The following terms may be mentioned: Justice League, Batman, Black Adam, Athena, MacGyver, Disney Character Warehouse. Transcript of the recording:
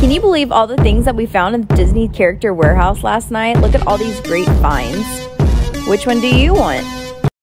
Can you believe all the things that we found in the Disney Character Warehouse last night? Look at all these great finds. Which one do you want?